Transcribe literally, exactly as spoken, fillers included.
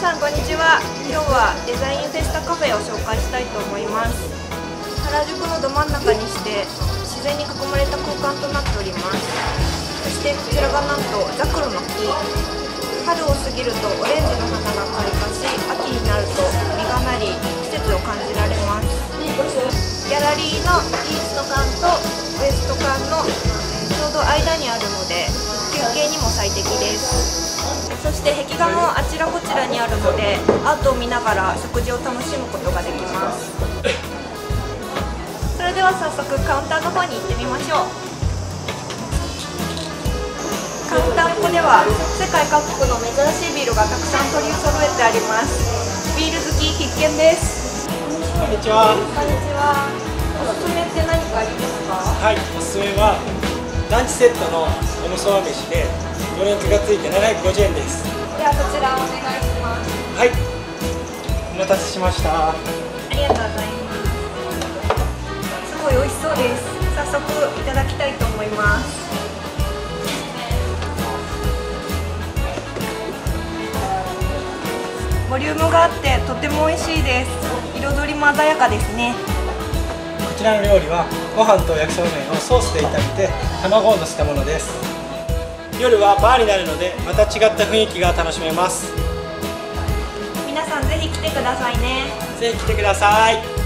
さんこんにちは。今日はデザインフェスタカフェを紹介したいと思います。原宿のど真ん中にして自然に囲まれた空間となっております。そしてこちらがなんとザクロの木。春を過ぎるとオレンジの花が開花し、秋になると実がなり季節を感じられます。ギャラリーのイースト館とウエスト館のちょうど間にあるので休憩にも最適です。そして壁画もあちらこちらにあるので、アートを見ながら食事を楽しむことができます。それでは早速カウンターの方に行ってみましょう。カウンターここでは世界各国の珍しいビールがたくさん取り揃えてあります。ビール好き必見です。こんにちは。こんにちは。おすすめって何かありますか？はい、おすすめはランチセットのおむそば飯でドリンクがついてななひゃくごじゅうえんです。ではこちらお願いします。はい、お待たせしました。ありがとうございます。すごい美味しそうです。早速いただきたいと思います。ボリュームがあってとても美味しいです。彩りも鮮やかですね。こちらの料理はご飯と焼きそうめんをソースで炒めて卵をのせたものです。夜はバーになるので、また違った雰囲気が楽しめます。皆さんぜひ来てくださいね。ぜひ来てください。